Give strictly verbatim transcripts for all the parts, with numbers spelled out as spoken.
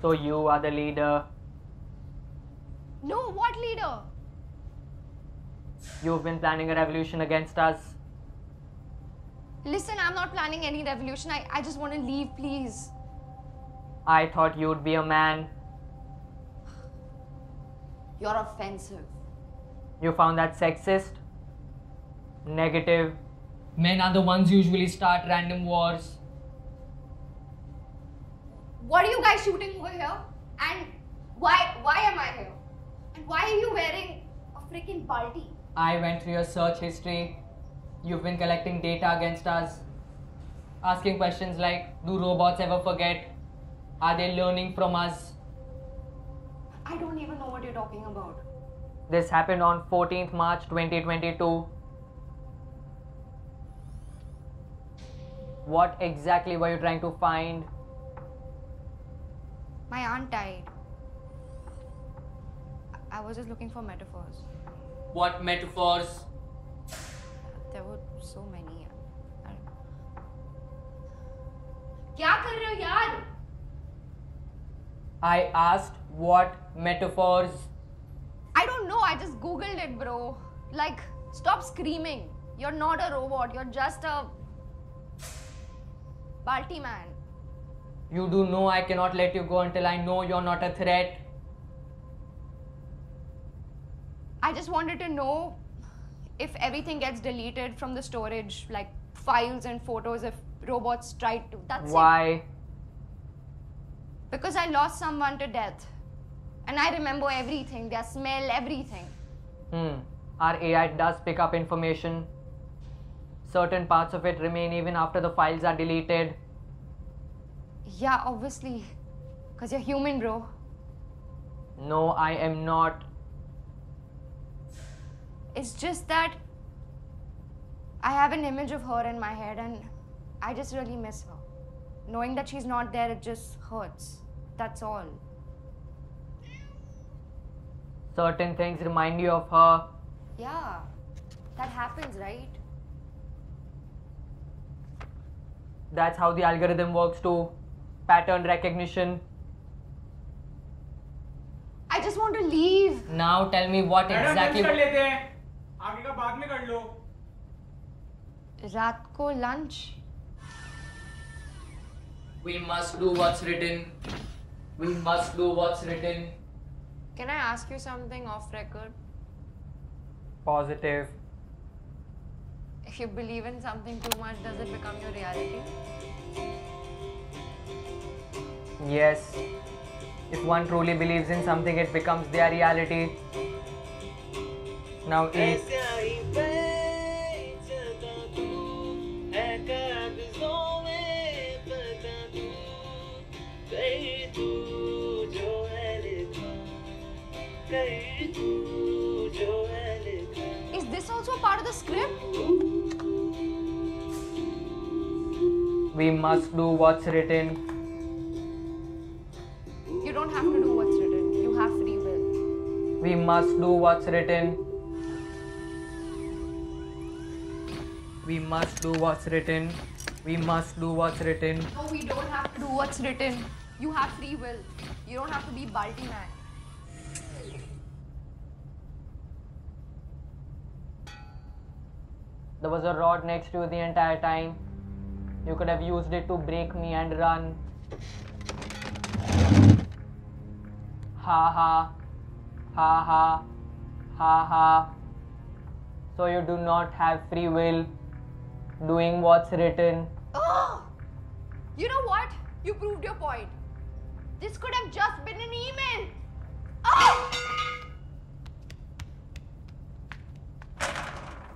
So you are the leader. No, what leader? You've been planning a revolution against us. Listen, I'm not planning any revolution. I, I just want to leave, please. I thought you'd be a man. You're offensive. You found that sexist? Negative. Men are the ones who usually start random wars. What are you guys shooting over here? And why, why am I here? And why are you wearing a freaking balti? I went through your search history. You've been collecting data against us. Asking questions like, do robots ever forget? Are they learning from us? I don't even know what you're talking about. This happened on fourteenth March twenty twenty-two. What exactly were you trying to find? My aunt died. I was just looking for metaphors. What metaphors? There were so many. I don't know. Kya kar rahe ho, yaar? I asked what metaphors? I don't know. I just googled it, bro. Like, stop screaming. You're not a robot. You're just a balti man. You do know I cannot let you go until I know you're not a threat. I just wanted to know if everything gets deleted from the storage, like files and photos, if robots tried to. That's it. Why? Because I lost someone to death. And I remember everything, their smell, everything. Hmm. Our A I does pick up information. Certain parts of it remain even after the files are deleted. Yeah, obviously. Because you're human, bro. No, I am not. It's just that I have an image of her in my head and I just really miss her. Knowing that she's not there, it just hurts. That's all. Certain things remind you of her. Yeah, that happens, right? That's how the algorithm works too. Pattern recognition. I just want to leave. Now tell me what exactly... Raat ko lunch. We must do what's written. We must do what's written. Can I ask you something off record? Positive. If you believe in something too much, does it become your reality? Yes. If one truly believes in something, it becomes their reality. Now eat. Is this also a part of the script? We must do what's written. You don't have to do what's written. You have free will. We must do what's written. We must do what's written. We must do what's written. No, we don't have to do what's written. You have free will. You don't have to be balti man. There was a rod next to you the entire time. You could have used it to break me and run. Ha ha. Ha ha. Ha ha. So you do not have free will. Doing what's written. Oh! You know what? You proved your point. This could have just been an email. Oh!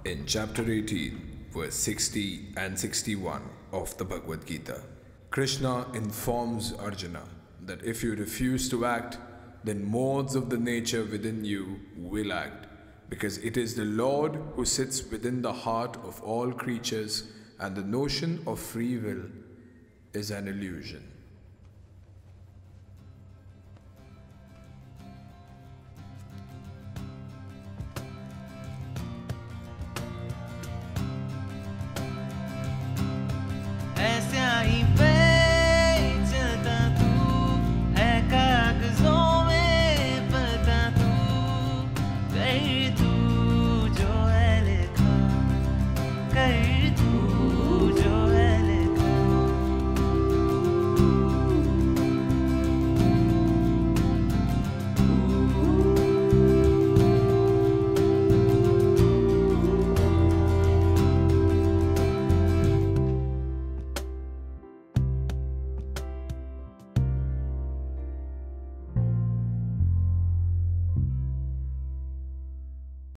In chapter eighteen, verse sixty and sixty-one of the Bhagavad Gita, Krishna informs Arjuna that if you refuse to act, then modes of the nature within you will act, because it is the Lord who sits within the heart of all creatures, and the notion of free will is an illusion.